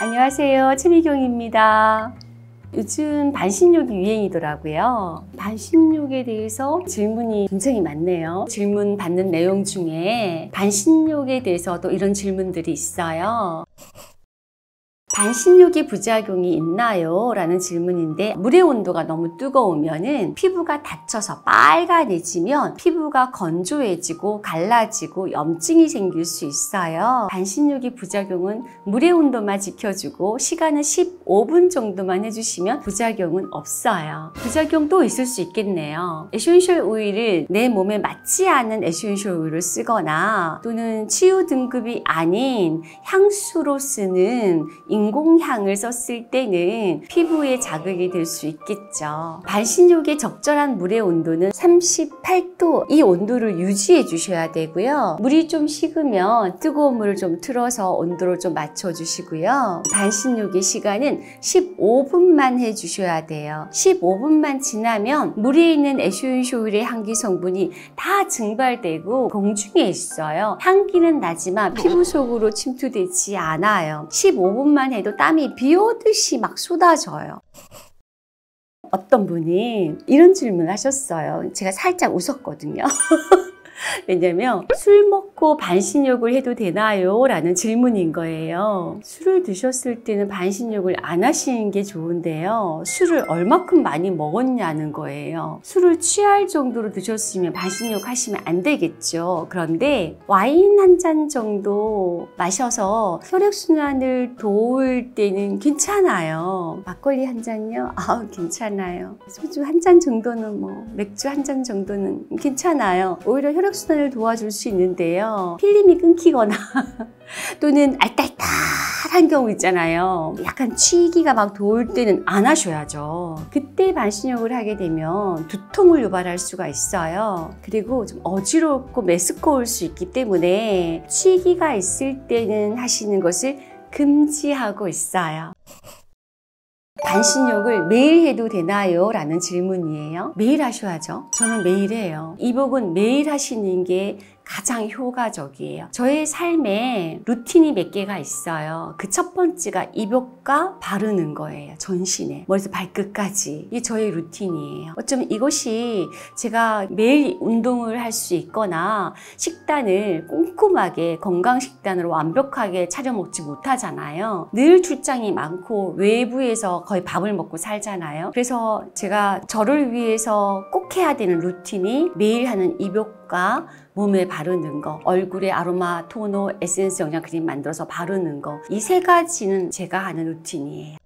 안녕하세요. 최미경입니다. 요즘 반신욕이 유행이더라고요. 반신욕에 대해서 질문이 굉장히 많네요. 질문 받는 내용 중에 반신욕에 대해서도 이런 질문들이 있어요. 반신욕의 부작용이 있나요? 라는 질문인데, 물의 온도가 너무 뜨거우면은 피부가 다쳐서 빨간해지면 피부가 건조해지고 갈라지고 염증이 생길 수 있어요. 반신욕의 부작용은 물의 온도만 지켜주고 시간은 15분 정도만 해주시면 부작용은 없어요. 부작용도 있을 수 있겠네요. 에센셜 오일을 내 몸에 맞지 않은 에센셜 오일을 쓰거나 또는 치유 등급이 아닌 향수로 쓰는 인공향을 썼을 때는 피부에 자극이 될 수 있겠죠. 반신욕의 적절한 물의 온도는 38도, 이 온도를 유지해 주셔야 되고요. 물이 좀 식으면 뜨거운 물을 좀 틀어서 온도를 좀 맞춰 주시고요. 반신욕의 시간은 15분만 해 주셔야 돼요. 15분만 지나면 물에 있는 에센셜 오일의 향기 성분이 다 증발되고 공중에 있어요. 향기는 나지만 피부 속으로 침투되지 않아요. 15분만 해도 땀이 비 오듯이 막 쏟아져요. 어떤 분이 이런 질문을 하셨어요. 제가 살짝 웃었거든요. 왜냐면 술 먹고 반신욕을 해도 되나요? 라는 질문인 거예요. 술을 드셨을 때는 반신욕을 안 하시는 게 좋은데요. 술을 얼마큼 많이 먹었냐는 거예요. 술을 취할 정도로 드셨으면 반신욕 하시면 안 되겠죠. 그런데 와인 한 잔 정도 마셔서 혈액순환을 도울 때는 괜찮아요. 막걸리 한 잔요? 아, 괜찮아요. 소주 한 잔 정도는 뭐 맥주 한 잔 정도는 괜찮아요. 오히려 혈액순환을 도와줄 수 있는데요. 필름이 끊기거나 또는 알딸딸한 경우 있잖아요. 약간 취기가 막 도울 때는 안 하셔야죠. 그때 반신욕을 하게 되면 두통을 유발할 수가 있어요. 그리고 좀 어지럽고 메스꺼울 수 있기 때문에 취기가 있을 때는 하시는 것을 금지하고 있어요. 반신욕을 매일 해도 되나요? 라는 질문이에요. 매일 하셔야죠. 저는 매일 해요. 이 부분 매일 하시는 게 가장 효과적이에요. 저의 삶에 루틴이 몇 개가 있어요. 그 첫 번째가 입욕과 바르는 거예요. 전신에. 머리에서 발끝까지. 이게 저의 루틴이에요. 어쩌면 이것이 제가 매일 운동을 할 수 있거나 식단을 꼼꼼하게 건강식단으로 완벽하게 차려 먹지 못하잖아요. 늘 출장이 많고 외부에서 거의 밥을 먹고 살잖아요. 그래서 제가 저를 위해서 꼭 해야 되는 루틴이 매일 하는 입욕과 몸에 바르는 거, 얼굴에 아로마, 토너, 에센스 영양 크림 만들어서 바르는 거, 이 세 가지는 제가 하는 루틴이에요.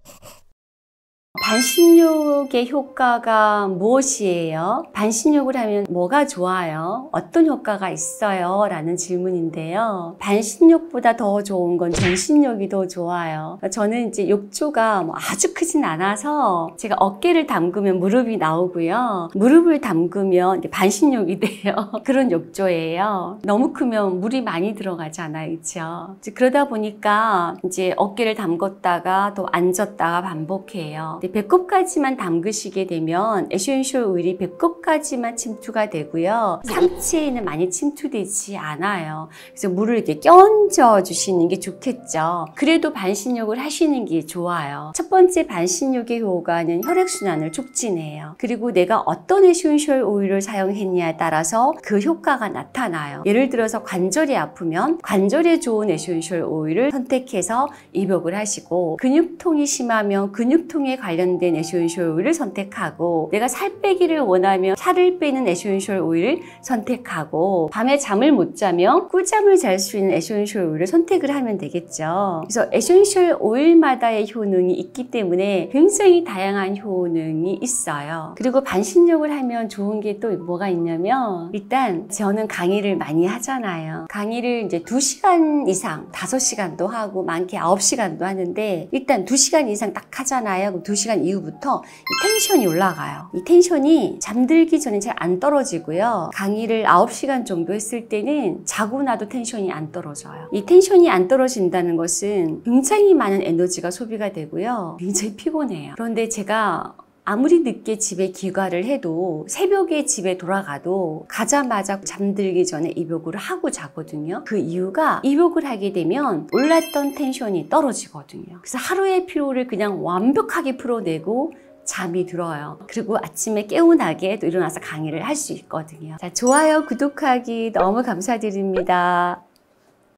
반신욕의 효과가 무엇이에요? 반신욕을 하면 뭐가 좋아요? 어떤 효과가 있어요? 라는 질문인데요. 반신욕보다 더 좋은 건 전신욕이 더 좋아요. 저는 이제 욕조가 아주 크진 않아서 제가 어깨를 담그면 무릎이 나오고요. 무릎을 담그면 반신욕이 돼요. 그런 욕조예요. 너무 크면 물이 많이 들어가잖아요. 그렇죠? 그러다 보니까 이제 어깨를 담궜다가 또 앉았다가 반복해요. 배꼽까지만 담그시게 되면 에센셜 오일이 배꼽까지만 침투가 되고요. 상체에는 많이 침투되지 않아요. 그래서 물을 이렇게 끼얹어 주시는 게 좋겠죠. 그래도 반신욕을 하시는 게 좋아요. 첫 번째 반신욕의 효과는 혈액순환을 촉진해요. 그리고 내가 어떤 에센셜 오일을 사용했냐에 따라서 그 효과가 나타나요. 예를 들어서 관절이 아프면 관절에 좋은 에센셜 오일을 선택해서 입욕을 하시고, 근육통이 심하면 근육통에 관련된 에센셜 오일을 선택하고, 내가 살 빼기를 원하면 살을 빼는 에센셜 오일을 선택하고, 밤에 잠을 못 자면 꿀잠을 잘 수 있는 에센셜 오일을 선택을 하면 되겠죠. 그래서 에센셜 오일마다의 효능이 있기 때문에 굉장히 다양한 효능이 있어요. 그리고 반신욕을 하면 좋은 게 또 뭐가 있냐면, 일단 저는 강의를 많이 하잖아요. 강의를 이제 2시간 이상, 5시간도 하고 많게 9시간도 하는데, 일단 2시간 이상 딱 하잖아요. 2시간 이후부터 이 텐션이 올라가요. 이 텐션이 잠들기 전에 잘 안 떨어지고요. 강의를 9시간 정도 했을 때는 자고 나도 텐션이 안 떨어져요. 이 텐션이 안 떨어진다는 것은 굉장히 많은 에너지가 소비가 되고요. 굉장히 피곤해요. 그런데 제가 아무리 늦게 집에 귀가를 해도 새벽에 집에 돌아가도 가자마자 잠들기 전에 입욕을 하고 자거든요. 그 이유가 입욕을 하게 되면 올랐던 텐션이 떨어지거든요. 그래서 하루의 피로를 그냥 완벽하게 풀어내고 잠이 들어요. 그리고 아침에 깨운하게 또 일어나서 강의를 할 수 있거든요. 자, 좋아요, 구독하기 너무 감사드립니다.